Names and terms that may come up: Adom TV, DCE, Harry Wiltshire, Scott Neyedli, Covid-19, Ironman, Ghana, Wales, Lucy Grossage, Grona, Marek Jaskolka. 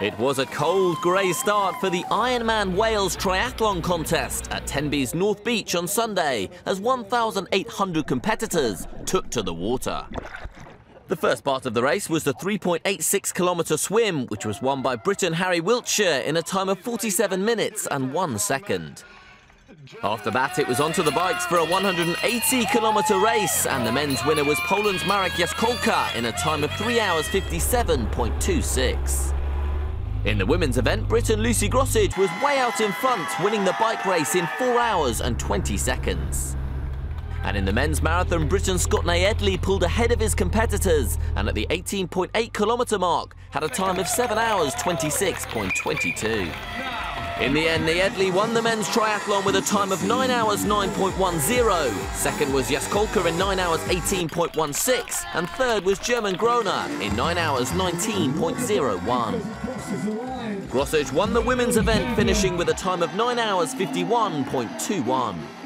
It was a cold grey start for the Ironman Wales Triathlon Contest at Tenby's North Beach on Sunday as 1,800 competitors took to the water. The first part of the race was the 3.86-kilometre swim, which was won by Briton Harry Wiltshire in a time of 47 minutes and 1 second. After that, it was onto the bikes for a 180-kilometre race, and the men's winner was Poland's Marek Jaskolka in a time of 3 hours 57.26. In the women's event, Britain Lucy Grossage was way out in front, winning the bike race in 4 hours and 20 seconds. And in the men's marathon, Britain Scott Neyedli pulled ahead of his competitors and at the 18.8-kilometre mark had a time of 7 hours 26.22. In the end, Neyedli won the men's triathlon with a time of 9 hours 9.10. Second was Jaskolka in 9 hours 18.16, and third was German Grona in 9 hours 19.01. Grossage won the women's event, finishing with a time of 9 hours 51.21.